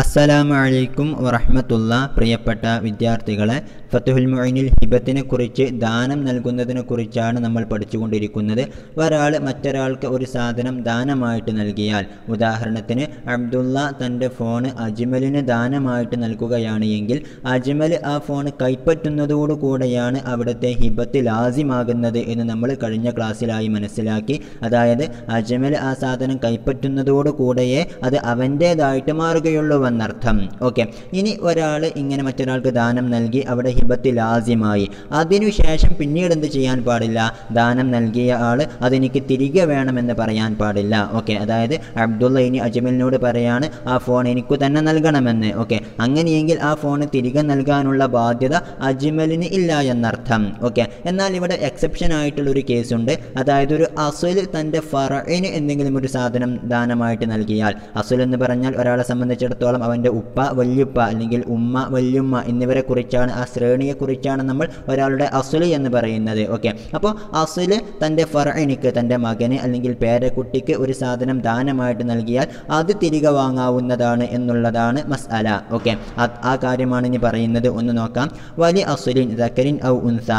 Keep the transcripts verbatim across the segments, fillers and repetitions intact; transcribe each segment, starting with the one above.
അസ്സലാമലൈക്കും വറഹ്മത്തുള്ള പ്രിയപ്പെട്ട വിദ്യാർത്ഥികളെ, ഫത്ഹുൽ മുഈനിൽ ഹിബത്തിനെ കുറിച്ച്, ദാനം നൽകുന്നതിനെ കുറിച്ചാണ് നമ്മൾ പഠിച്ചുകൊണ്ടിരിക്കുന്നത്. ഒരാൾ മറ്റൊരാൾക്ക് ഒരു സാധനം ദാനമായിട്ട് നൽകിയാൽ, ഉദാഹരണത്തിന് അബ്ദുള്ള തൻ്റെ ഫോൺ അജ്മലിന് ദാനമായിട്ട് നൽകുകയാണ് എങ്കിൽ അജ്മൽ ആ ഫോൺ കൈപ്പറ്റുന്നതോടുകൂടെയാണ് അവിടുത്തെ ഹിബത്ത് ലാസിമാകുന്നത് എന്ന് നമ്മൾ കഴിഞ്ഞ ക്ലാസ്സിലായി മനസ്സിലാക്കി. അതായത് അജ്മൽ ആ സാധനം കൈപ്പറ്റുന്നതോടുകൂടെയേ അത് അവൻ്റേതായിട്ട് മാറുകയുള്ളൂ എന്നർത്ഥം. ഓക്കെ, ഇനി ഒരാൾ ഇങ്ങനെ മറ്റൊരാൾക്ക് ദാനം നൽകി, അവിടെ ഹിബത്ത് ലാസിമായി. അതിനുശേഷം പിന്നീട് എന്ത് ചെയ്യാൻ പാടില്ല? ദാനം നൽകിയ ആൾ അതെനിക്ക് തിരികെ വേണമെന്ന് പറയാൻ പാടില്ല. ഓക്കെ, അതായത് അബ്ദുള്ള ഇനി അജ്മലിനോട് പറയാണ് ആ ഫോൺ എനിക്ക് തന്നെ നൽകണമെന്ന്. ഓക്കെ, അങ്ങനെയെങ്കിൽ ആ ഫോൺ തിരികെ നൽകാനുള്ള ബാധ്യത അജ്മലിന് ഇല്ല എന്നർത്ഥം. ഓക്കെ, എന്നാൽ ഇവിടെ എക്സെപ്ഷൻ ആയിട്ടുള്ളൊരു കേസുണ്ട്. അതായത് ഒരു അസുൽ തൻ്റെ ഫറഇന് എന്തെങ്കിലും ഒരു സാധനം ദാനമായിട്ട് നൽകിയാൽ, അസുൽ എന്ന് പറഞ്ഞാൽ ഒരാളെ സംബന്ധിച്ചിടത്തോളം അവൻ്റെ ഉപ്പ, വല്യുപ്പ അല്ലെങ്കിൽ ഉമ്മ, വല്യുമ്മ എന്നിവരെ കുറിച്ചാണ്, ആ ശ്രേണിയെ കുറിച്ചാണ് നമ്മൾ ഒരാളുടെ അസുല് എന്ന് പറയുന്നത്. ഓക്കെ, അപ്പോൾ അസുല് തൻ്റെ ഫറഇനിക്ക്, തൻ്റെ മകന് അല്ലെങ്കിൽ പേരക്കുട്ടിക്ക് ഒരു സാധനം ദാനമായിട്ട് നൽകിയാൽ അത് തിരികെ വാങ്ങാവുന്നതാണ് എന്നുള്ളതാണ് മസ്അല. ഓക്കെ, ആ കാര്യമാണ് ഇനി പറയുന്നത്. ഒന്ന് നോക്കാം. വലി അസുലിൻ ദക്കരിൻ ഔ ഉൻസ,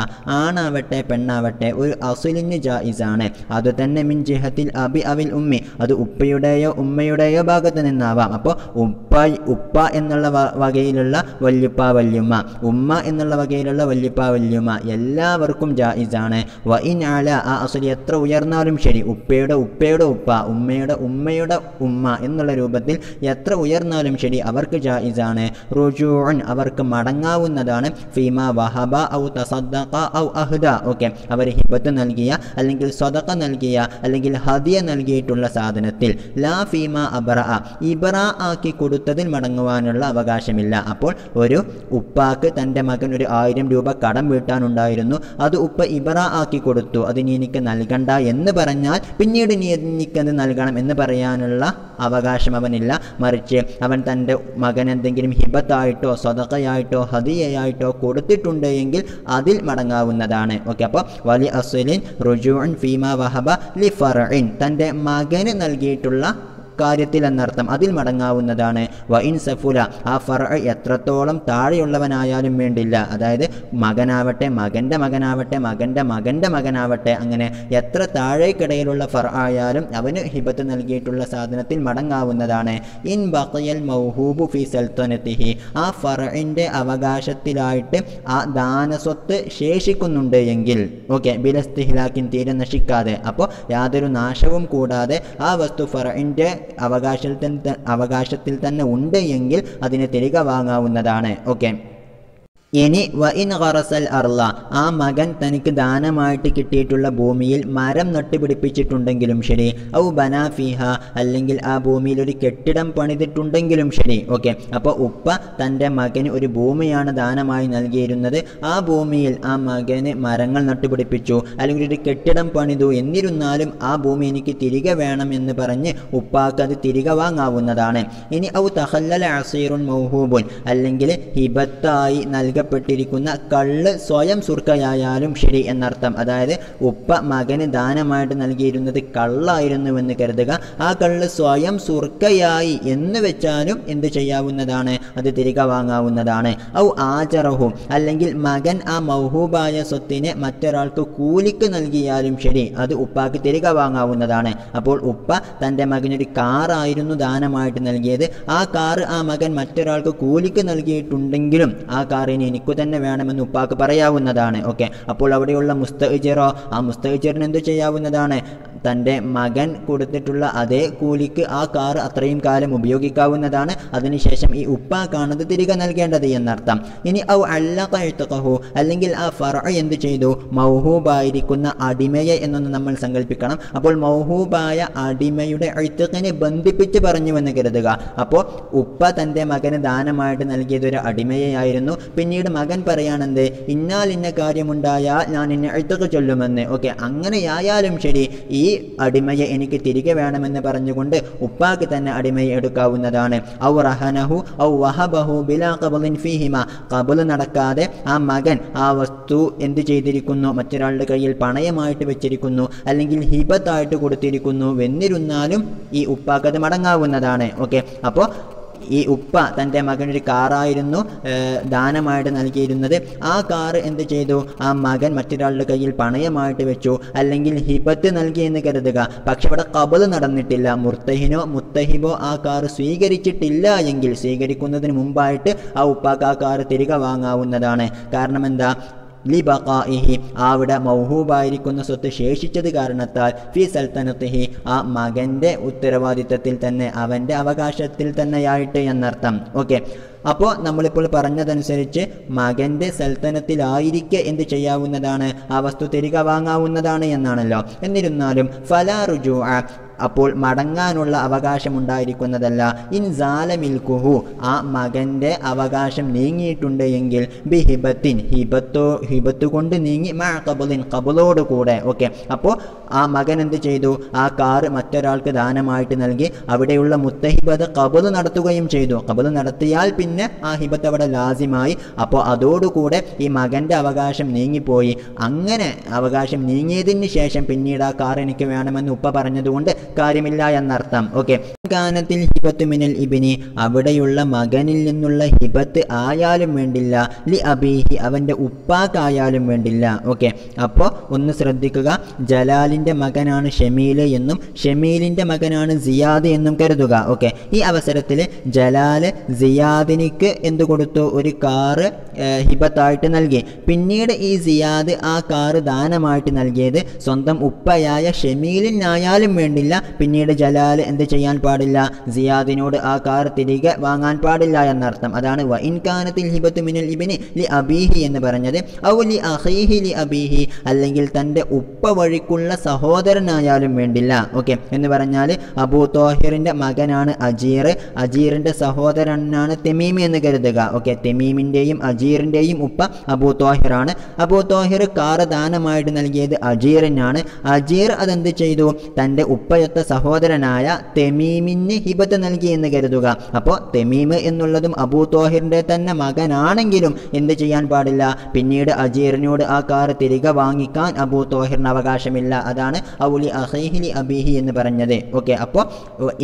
ആണാവട്ടെ പെണ്ണാവട്ടെ ഒരു അസുലിന് ജായിസാണ്. അത് തന്നെ മിൻ ജിഹത്തിൽ അബി അവിൽ ഉമ്മി, അത് ഉപ്പയുടെയോ ഉമ്മയുടെയോ ഭാഗത്ത് നിന്നാവാം. അപ്പോൾ ഉപ്പ ഉപ്പ എന്നുള്ള വകയിലുള്ള വല്യുപ്പ വല്യുമ്മ, ഉമ്മ എന്നുള്ള വകയിലുള്ള വല്യുപ്പ വല്യുമ്മ എല്ലാവർക്കും ജായിസാണ്. വഇൻ അല, ആ അസുലി എത്ര ഉയർന്നാലും ശരി, ഉപ്പയുടെ ഉപ്പയുടെ ഉപ്പ, ഉമ്മയുടെ ഉമ്മയുടെ ഉമ്മ എന്നുള്ള രൂപത്തിൽ എത്ര ഉയർന്നാലും ശരി അവർക്ക് ജായിസാണ്. റുജൂഉൻ, അവർക്ക് മടങ്ങാവുന്നതാണ്. ഫീമാ വഹബ ഔ തസദ്ദഖ ഔ അഹ്ദ, ഓക്കെ, അവർ ഹിബത്ത് നൽകിയ അല്ലെങ്കിൽ സദഖ നൽകിയ അല്ലെങ്കിൽ ഹദിയ നൽകിയിട്ടുള്ള സാധനത്തിൽ. ലാ ഫീമാ അബ്റഅ, ഇബ്റ ആക്കി കൊടുത്തതിൽ മടങ്ങുവാനുള്ള അവകാശമില്ല. അപ്പോൾ ഒരു ഉപ്പാക്ക് തൻ്റെ മകൻ ഒരു ആയിരം രൂപ കടം വീട്ടാനുണ്ടായിരുന്നു, അത് ഉപ്പ ഇബറ ആക്കി കൊടുത്തു, അത് നീ എനിക്ക് നൽകണ്ട എന്ന് പറഞ്ഞാൽ പിന്നീട് നീ എനിക്കത് നൽകണം എന്ന് പറയാനുള്ള അവകാശം അവനില്ല. മറിച്ച് അവൻ തൻ്റെ മകൻ എന്തെങ്കിലും ഹിബത്തായിട്ടോ സദഖയായിട്ടോ ഹദിയയായിട്ടോ കൊടുത്തിട്ടുണ്ട് എങ്കിൽ അതിൽ മടങ്ങാവുന്നതാണ്. ഓക്കെ, അപ്പോൾ വലി അസ്ലിൻ റുജൂഉൻ ഫീമാ വഹബ ലി ഫർഇൻ, തൻ്റെ മകന് നൽകിയിട്ടുള്ള കാര്യത്തിൽ എന്നർത്ഥം, അതിൽ മടങ്ങാവുന്നതാണ്. വഇൻ സഫുല, ആ ഫർഇ എത്രത്തോളം താഴെയുള്ളവനായാലും വേണ്ടില്ല. അതായത് മകനാവട്ടെ, മകൻ്റെ മകനാവട്ടെ, മകൻ്റെ മകൻ്റെ മകനാവട്ടെ, അങ്ങനെ എത്ര താഴേക്കിടയിലുള്ള ഫർആയാലും അവന് ഹിബത്ത് നൽകിയിട്ടുള്ള സാധനത്തിൽ മടങ്ങാവുന്നതാണ്. ഇൻ ബഖിയൽ മൗഹൂബു ഫി സൽത്തനതിഹി, ആ ഫർഇൻ്റെ അവകാശത്തിലായിട്ട് ആ ദാനസ്വത്ത് ശേഷിക്കുന്നുണ്ട് എങ്കിൽ, ഓക്കെ, ബിലസ്തിഹ്ലാക്കിൻ, തീരെ നശിക്കാതെ, അപ്പോൾ യാതൊരു നാശവും കൂടാതെ ആ വസ്തു ഫർഇൻ്റെ അവകാശത്തിൽ അവകാശത്തിൽ തന്നെ ഉണ്ട് എങ്കിൽ അതിനെ തിരികെ വാങ്ങാവുന്നതാണ്. ഓക്കെ, ഇനി വ ഇൻ ഖറസൽ അർള, ആ മകൻ തനിക്ക് ദാനമായിട്ട് കിട്ടിയിട്ടുള്ള ഭൂമിയിൽ മരം നട്ടുപിടിപ്പിച്ചിട്ടുണ്ടെങ്കിലും ശരി, ഔ ബനാഫിഹ, അല്ലെങ്കിൽ ആ ഭൂമിയിൽ ഒരു കെട്ടിടം പണിതിട്ടുണ്ടെങ്കിലും ശരി. ഓക്കെ, അപ്പോൾ ഉപ്പ തൻ്റെ മകന് ഒരു ഭൂമിയാണ് ദാനമായി നൽകിയിരുന്നത്, ആ ഭൂമിയിൽ ആ മകന് മരങ്ങൾ നട്ടുപിടിപ്പിച്ചു അല്ലെങ്കിൽ ഒരു കെട്ടിടം പണിതു, എന്നിരുന്നാലും ആ ഭൂമി എനിക്ക് തിരികെ വേണം എന്ന് പറഞ്ഞ് ഉപ്പാക്ക് അത് തിരികെ വാങ്ങാവുന്നതാണ്. ഇനി ഔ തഹല്ലൽ അസീറുൻ മൗഹൂബുൻ, അല്ലെങ്കിൽ ഹിബത്തായി നൽകി പ്പെട്ടിരിക്കുന്ന കള്ള് സ്വയം സുർക്കയായാലും ശരി എന്നർത്ഥം. അതായത് ഉപ്പ മകന് ദാനമായിട്ട് നൽകിയിരുന്നത് കള്ളായിരുന്നുവെന്ന് കരുതുക, ആ കള്ള് സ്വയം സുർക്കയായി എന്ന് വെച്ചാലും എന്ത് ചെയ്യാവുന്നതാണ്? അത് തിരികെ വാങ്ങാവുന്നതാണ്. ഔ ആചറഹു, അല്ലെങ്കിൽ മകൻ ആ മൗഹൂബായ സ്വത്തിനെ മറ്റൊരാൾക്ക് കൂലിക്ക് നൽകിയാലും ശരി, അത് ഉപ്പാക്ക് തിരികെ വാങ്ങാവുന്നതാണ്. അപ്പോൾ ഉപ്പ തൻ്റെ മകനൊരു കാറായിരുന്നു ദാനമായിട്ട് നൽകിയത്, ആ കാർ ആ മകൻ മറ്റൊരാൾക്ക് കൂലിക്ക് നൽകിയിട്ടുണ്ടെങ്കിലും ആ കാറിന് എനിക്കു തന്നെ വേണമെന്ന് ഉപ്പാക്ക് പറയാവുന്നതാണ്. ഓക്കെ, അപ്പോൾ അവിടെയുള്ള മുസ്തഅ്ജറോ, ആ മുസ്തഅ്ജറിന് എന്തു ചെയ്യാവുന്നതാണ്? തൻ്റെ മകൻ കൊടുത്തിട്ടുള്ള അതേ കൂലിക്ക് ആ കാർ അത്രയും കാലം ഉപയോഗിക്കാവുന്നതാണ്. അതിനുശേഷം ഈ ഉപ്പാക്കാണത് തിരികെ നൽകേണ്ടത് എന്നർത്ഥം. ഇനി ഔ അല്ലഖ ഇത്ഖഹു, അല്ലെങ്കിൽ ആ ഫർഇ എന്തു ചെയ്തു? മൗഹൂബായിരിക്കുന്ന അടിമയെ എന്നൊന്ന് നമ്മൾ സങ്കല്പിക്കണം. അപ്പോൾ മൗഹൂബായ അടിമയുടെ ഇത്ഖിനെ ബന്ധിപ്പിച്ച് പറഞ്ഞുവെന്ന് കരുതുക. അപ്പോൾ ഉപ്പ തൻ്റെ മകന് ദാനമായിട്ട് നൽകിയതൊരു അടിമയായിരുന്നു, പിന്നീട് മകൻ പറയാണെന്ത്? ഇന്നാൽ ഇന്ന കാര്യമുണ്ടായാൽ ഞാൻ എന്നെ ഇത്ഖ് ചൊല്ലുമെന്ന്. ഓക്കെ, അങ്ങനെയായാലും ശരി ഈ അടിമയെ എനിക്ക് തിരികെ വേണമെന്ന് പറഞ്ഞുകൊണ്ട് ഉപ്പാക്ക് തന്നെ അടിമയെ എടുക്കാവുന്നതാണ്. ഔ റഹനഹു ഔ വഹബഹു ബിലാ ഖബളിൻ ഫീഹിമ, ഖബൾ നടക്കാതെ ആ മകൻ ആ വസ്തു എന്ത് ചെയ്തിരിക്കുന്നു? മറ്റൊരാളുടെ കയ്യിൽ പണയമായിട്ട് വെച്ചിരിക്കുന്നു അല്ലെങ്കിൽ ഹിബത്തായിട്ട് കൊടുത്തിരിക്കുന്നു, എന്നിരുന്നാലും ഈ ഉപ്പാക്കത് മടങ്ങാവുന്നതാണ്. ഓക്കെ, അപ്പോൾ ഈ ഉപ്പ തൻ്റെ മകനൊരു കാറായിരുന്നു ദാനമായിട്ട് നൽകിയിരുന്നത്. ആ കാറ് എന്ത് ചെയ്തു? ആ മകൻ മറ്റൊരാളുടെ കയ്യിൽ പണയമായിട്ട് വെച്ചു, അല്ലെങ്കിൽ ഹിബത്ത് നൽകി എന്ന് കരുതുക. പക്ഷെ ഇവിടെ ഖബൂൽ നടന്നിട്ടില്ല. മുർത്തഹിനോ മുത്തഹിബോ ആ കാറ് സ്വീകരിച്ചിട്ടില്ല എങ്കിൽ സ്വീകരിക്കുന്നതിന് മുമ്പായിട്ട് ആ ഉപ്പാക്ക് ആ കാറ് തിരികെ വാങ്ങാവുന്നതാണ്. കാരണം എന്താ? ലിബഖാഇഹി, അവിടെ മൗഹൂബായിരിക്കുന്ന സ്വത്ത് ശേഷിച്ചത് കാരണത്താൽ ഫി സൽത്തനത്തിഹി, ആ മകൻ്റെ ഉത്തരവാദിത്തത്തിൽ തന്നെ, അവൻ്റെ അവകാശത്തിൽ തന്നെയായിട്ട് എന്നർത്ഥം. ഓക്കെ, അപ്പോൾ നമ്മളിപ്പോൾ പറഞ്ഞതനുസരിച്ച് മകൻ്റെ സൽത്തനത്തിലായിരിക്കെ എന്ത് ചെയ്യാവുന്നതാണ്? ആ വസ്തു തിരികെ വാങ്ങാവുന്നതാണ് എന്നാണല്ലോ. എന്നിരുന്നാലും ഫലാ റുജൂഅ, അപ്പോൾ മടങ്ങാനുള്ള അവകാശമുണ്ടായിരിക്കുന്നതല്ല. ഇൻ സാല മിൽക്കുഹു, ആ മകൻ്റെ അവകാശം നീങ്ങിയിട്ടുണ്ട് എങ്കിൽ ബി ഹിബത്തിൻ, ഹിബത്തോ ഹിബത്ത് കൊണ്ട് നീങ്ങി, മാ ഖബലിൻ, ഖബലോട് കൂടെ. ഓക്കെ, അപ്പോൾ ആ മകൻ എന്ത് ചെയ്തു? ആ കാറ് മറ്റൊരാൾക്ക് ദാനമായിട്ട് നൽകി. അവിടെയുള്ള മുത്തഹിബത് ഖബല് നടത്തുകയും ചെയ്തു. ഖബല് നടത്തിയാൽ പിന്നെ ആ ഹിബത്ത് അവിടെ ലാസിമായി. അപ്പോൾ അതോടുകൂടെ ഈ മകൻ്റെ അവകാശം നീങ്ങിപ്പോയി. അങ്ങനെ അവകാശം നീങ്ങിയതിന് ശേഷം പിന്നീട് ആ കാർ എനിക്ക് വേണമെന്ന് ഉപ്പ പറഞ്ഞതുകൊണ്ട് കാര്യമില്ല എന്നർത്ഥം. ഓക്കെ, കാനത്തിൽ ഹിബത്ത് മിനൽ ഇബിനി, അവിടെയുള്ള മകനിൽ നിന്നുള്ള ഹിബത്ത് ആയാലും വേണ്ടില്ല, ലി അബീഹി, അവൻ്റെ ഉപ്പാക്കായാലും വേണ്ടില്ല. ഓക്കെ, അപ്പോൾ ഒന്ന് ശ്രദ്ധിക്കുക. ജലാലിൻ്റെ മകനാണ് ഷമീൽ എന്നും ഷമീലിൻ്റെ മകനാണ് സിയാദ് എന്നും കരുതുക. ഓക്കെ, ഈ അവസരത്തിൽ ജലാല് സിയാദിനിക്ക് എന്ത് കൊടുത്തു? ഒരു കാറ് ഹിബത്തായിട്ട് നൽകി. പിന്നീട് ഈ സിയാദ് ആ കാറ് ദാനമായിട്ട് നൽകിയത് സ്വന്തം ഉപ്പയായ ഷമീലിനായാലും വേണ്ടില്ല. പിന്നീട് ജലാൽ എന്ത് ചെയ്യാൻ പാടില്ല? സിയാദിനോട് ആ കാർ തിരികെ വാങ്ങാൻ പാടില്ല എന്നർത്ഥം. അതാണ് വ ഇൻകാനത്തിൽ ഹിബത്തു മിനൽ ഇബ്നി ലി അബീഹി എന്ന് പറഞ്ഞത്. ഔ ലി അഖീഹി ലി അബീഹി, അല്ലെങ്കിൽ തൻ്റെ ഉപ്പ വഴിക്കുള്ള സഹോദരനായാലും വേണ്ടില്ല. ഓക്കെ, എന്ന് പറഞ്ഞാൽ അബൂ തോഹിറിൻ്റെ മകനാണ് അജീർ, അജീറിൻ്റെ സഹോദരനാണ് തെമീമി എന്ന് കരുതുക. ഓക്കെ, തെമീമിൻ്റെയും അജീറിൻ്റെയും ഉപ്പ അബൂ തോഹിറാണ്. അബൂ തോഹിർ കാർ ദാനമായിട്ട് നൽകിയത് അജീറിനാണ്. അജീർ അതെന്ത് ചെയ്തു? തൻ്റെ ഉപ്പ യത്ത സഹോദരനായ തെമീമിന് ഹിബത്ത് നൽകി എന്ന് കരുതുക. അപ്പോൾ തെമീമ് എന്നുള്ളതും അബൂ തോഹിറിൻ്റെ തന്നെ മകനാണെങ്കിലും എന്ത് ചെയ്യാൻ പാടില്ല? പിന്നീട് അജീറിനോട് ആ കാർ തിരികെ വാങ്ങിക്കാൻ അബൂ തോഹിറിന് അവകാശമില്ല. അതാണ് ഔലി അഖീഹി അബീഹി എന്ന് പറഞ്ഞത്. ഓക്കെ, അപ്പോൾ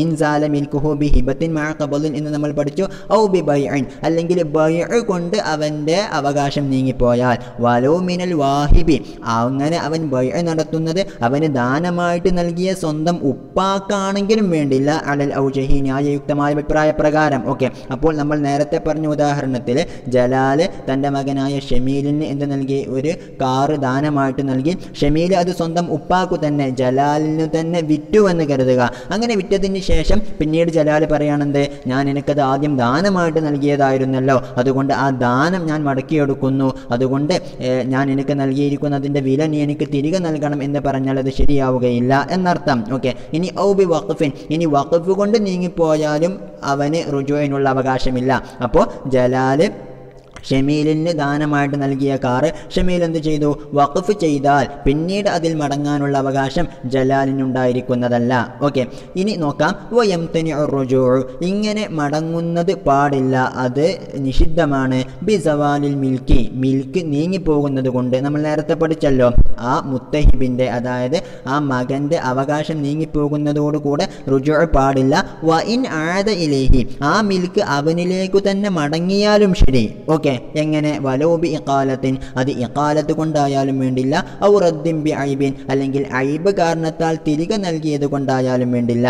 ഇൻസാല മിൽക്കുഹു ബി ഹിബത്തിൻ മഅ ഖബലിൻ എന്ന് നമ്മൾ പഠിച്ചു. ഔ ബി ബൈഇൻ, അല്ലെങ്കിൽ ബൈഅ് കൊണ്ട് അവൻ്റെ അവകാശം നീങ്ങിപ്പോയാൽ വലൗ മിനൽ വാഹിബി, അങ്ങനെ അവൻ ബൈഅ് നടത്തുന്നത് അവന് ദാനമായിട്ട് നൽകിയ സ്വന്തം ഉപ്പാക്കാണെങ്കിലും വേണ്ടില്ല. അലൽ ഔജഹി, ന്യായയുക്തമായ അഭിപ്രായ പ്രകാരം. ഓക്കെ, അപ്പോൾ നമ്മൾ നേരത്തെ പറഞ്ഞ ഉദാഹരണത്തിൽ ജലാല് തൻ്റെ മകനായ ഷമീലിന് എന്ത് നൽകി? ഒരു കാറ് ദാനമായിട്ട് നൽകി. ഷമീൽ അത് സ്വന്തം ഉപ്പാക്കു തന്നെ, ജലാലിന് തന്നെ വിറ്റു എന്ന് കരുതുക. അങ്ങനെ വിറ്റതിന് ശേഷം പിന്നീട് ജലാല് പറയാണെന്ത്? ഞാൻ എനിക്കത് ആദ്യം ദാനമായിട്ട് നൽകിയതായിരുന്നല്ലോ, അതുകൊണ്ട് ആ ദാനം ഞാൻ മടക്കിയെടുക്കുന്നു. അതുകൊണ്ട് ഞാൻ എനിക്ക് നൽകിയിരിക്കുന്നതിൻ്റെ വില നീ എനിക്ക് തിരികെ നൽകണം എന്ന് പറഞ്ഞാൽ അത് ശരിയാവുകയില്ല എന്നർത്ഥം. ഓക്കെ, ഇനി ഔബി വഖഫിൻ, ഇനി വഖഫ് കൊണ്ട് നീങ്ങിപ്പോയാലും അവന് റുജൂഇനുള്ള അവകാശമില്ല. അപ്പോൾ ജലാല് ഷമീലിന് ദാനമായിട്ട് നൽകിയ കാറ് ഷമീൽ എന്ത് ചെയ്തു? വഖഫ് ചെയ്താൽ പിന്നീട് അതിൽ മടങ്ങാനുള്ള അവകാശം ജലാലിനുണ്ടായിരിക്കുന്നതല്ല. ഓക്കെ, ഇനി നോക്കാം. വയംതനിഉ റുജൂ, ഇങ്ങനെ മടങ്ങുന്നത് പാടില്ല, അത് നിഷിദ്ധമാണ്. ബി സവാലിൽ മിൽക്കി, മിൽക്ക് നീങ്ങിപ്പോകുന്നത് കൊണ്ട്. നമ്മൾ നേരത്തെ പഠിച്ചല്ലോ, ആ മുത്തഹിബിൻ്റെ, അതായത് ആ മകൻ്റെ അവകാശം നീങ്ങിപ്പോകുന്നതോടുകൂടെ റുജൂ പാടില്ല. വ ഇൻ ആദ ഇലൈഹി, ആ മിൽക്ക് അവനിലേക്കു തന്നെ മടങ്ങിയാലും ശരി. ഓക്കെ, എങ്ങനെ? വലോബി ഇഖാലത്തിൻ, അത് ഇഖാലത്ത് കൊണ്ടായാലും വേണ്ടില്ല. ഔ റദ്ദിൻ ബി ഐബിൻ, അല്ലെങ്കിൽ ഐബ് കാരണത്താൽ തിരികെ നൽകിയത് കൊണ്ടായാലും വേണ്ടില്ല.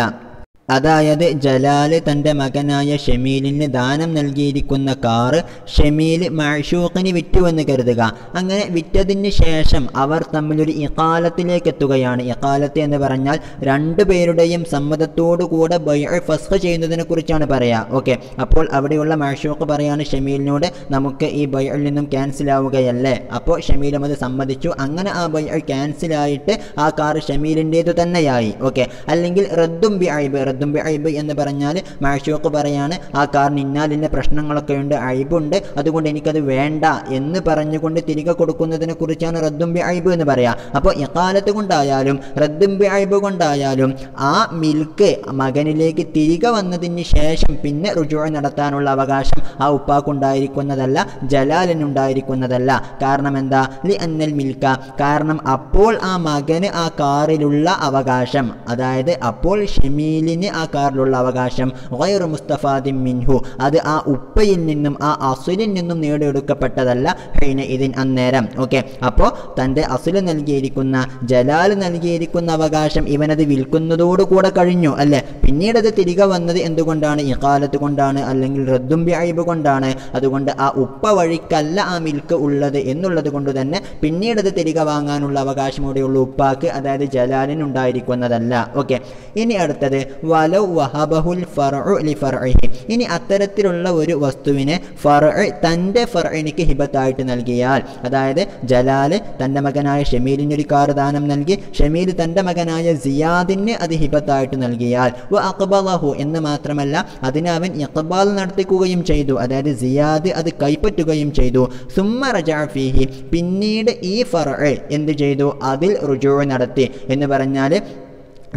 അതായത് ജലാല് തൻ്റെ മകനായ ഷമീലിന് ദാനം നൽകിയിരിക്കുന്ന കാറ് ഷമീൽ മഅ്ഷൂഖിന് വിറ്റുവെന്ന് കരുതുക. അങ്ങനെ വിറ്റതിന് ശേഷം അവർ തമ്മിലൊരു ഇഖാലത്തിലേക്ക് എത്തുകയാണ്. ഇഖാലത്ത് എന്ന് പറഞ്ഞാൽ രണ്ടു പേരുടെയും സമ്മതത്തോടു കൂടെ ബൈഅ് ഫസ്ഖ് ചെയ്യുന്നതിനെക്കുറിച്ചാണ് പറയുക. ഓക്കെ, അപ്പോൾ അവിടെയുള്ള മഅ്ഷൂഖ് പറയാണ് ഷമീലിനോട്, നമുക്ക് ഈ ബൈഅിൽ നിന്നും ക്യാൻസലാവുകയല്ലേ? അപ്പോൾ ഷമീലും അത് സമ്മതിച്ചു. അങ്ങനെ ആ ബൈഅ് ക്യാൻസലായിട്ട് ആ കാറ് ഷമീലിൻ്റേതു തന്നെയായി. ഓക്കെ, അല്ലെങ്കിൽ റദ്ദും ബി ഐബ്, തുമ്പി ഐബ് എന്ന് പറഞ്ഞാൽ മഅ്ഷൂഖ് പറയാണ് ആ കാറിന് ഇന്നാലിൻ്റെ പ്രശ്നങ്ങളൊക്കെയുണ്ട്, ഐബുണ്ട്, അതുകൊണ്ട് എനിക്കത് വേണ്ട എന്ന് പറഞ്ഞുകൊണ്ട് തിരികെ കൊടുക്കുന്നതിനെ കുറിച്ചാണ് റദ്ദുമ്പി ഐബ് എന്ന് പറയാം. അപ്പോൾ ഇഖാലത്ത് കൊണ്ടായാലും റദ്ദുമ്പി ഐബ് കൊണ്ടായാലും ആ മിൽക്ക് മകനിലേക്ക് തിരികെ വന്നതിന് ശേഷം പിന്നെ റുജൂ നടത്താനുള്ള അവകാശം ആ ഉപ്പാക്കുണ്ടായിരിക്കുന്നതല്ല, ജലാലിനുണ്ടായിരിക്കുന്നതല്ല. കാരണം എന്താ? ലി അന്നൽ മിൽക്ക, കാരണം അപ്പോൾ ആ മകന് ആ കാറിലുള്ള അവകാശം, അതായത് അപ്പോൾ ഷമീലിന് കുഞ്ഞ് ആകാറിലുള്ള അവകാശം ഗൈറു മുസ്തഫാദിൻ മിൻഹു അത് ആ ഉപ്പയിൽ നിന്നും ആ അസ്ലിൽ നിന്നും നേടിയെടുക്കപ്പെട്ടതല്ല ഹൈന ഇതിൻ അന്നേരം. ഓക്കെ, അപ്പോൾ തൻ്റെ അസ്ല് നൽകിയിരിക്കുന്ന ജലാൽ നൽകിയിരിക്കുന്ന അവകാശം ഇവനത് വിൽക്കുന്നതോടുകൂടെ കഴിഞ്ഞു അല്ലേ. പിന്നീട് അത് തിരികെ വന്നത് എന്തുകൊണ്ടാണ്? ഇഖാലത്ത് കൊണ്ടാണ്, അല്ലെങ്കിൽ റദ്ദും ബിഅയ്ബ് കൊണ്ടാണ്. അതുകൊണ്ട് ആ ഉപ്പ വഴിക്കല്ല ആ മിൽക്ക് ഉള്ളത് എന്നുള്ളത് കൊണ്ട് തന്നെ പിന്നീട് അത് തിരികെ വാങ്ങാനുള്ള അവകാശം ഇവിടെയുള്ള ഉപ്പാക്ക്, അതായത് ജലാലിനുണ്ടായിരിക്കുന്നതല്ല. ഓക്കെ, ഇനി അടുത്തത് വലൗ വഹബഹുൽ ഫർഉ ലി ഫർഇഹി. ഇനി അത്തരത്തിലുള്ള ഒരു വസ്തുവിനെ ഫർഉ തൻ്റെ ഫർഇനിക്ക് ഹിബത്തായിട്ട് നൽകിയാൽ, അതായത് ജലാല് തൻ്റെ മകനായ ഷമീലിന് ഒരു കാർ ദാനം നൽകി, ഷമീൽ തൻ്റെ മകനായ സിയാദിന് അത് ഹിബത്തായിട്ട് നൽകിയാൽ വ അഖ്ബലഹു എന്ന് മാത്രമല്ല അതിനെ അവൻ ഇഖ്ബാൽ നടത്തിക്കുകയും ചെയ്തു, അതായത് സിയാദ് അത് കൈപ്പറ്റുകയും ചെയ്തു. സുമ്മ റജഅ ഫീഹി പിന്നീട് ഈ ഫർഉ എന്ത് ചെയ്തു? അതിൽ റുജൂ നടത്തി. എന്ന് പറഞ്ഞാൽ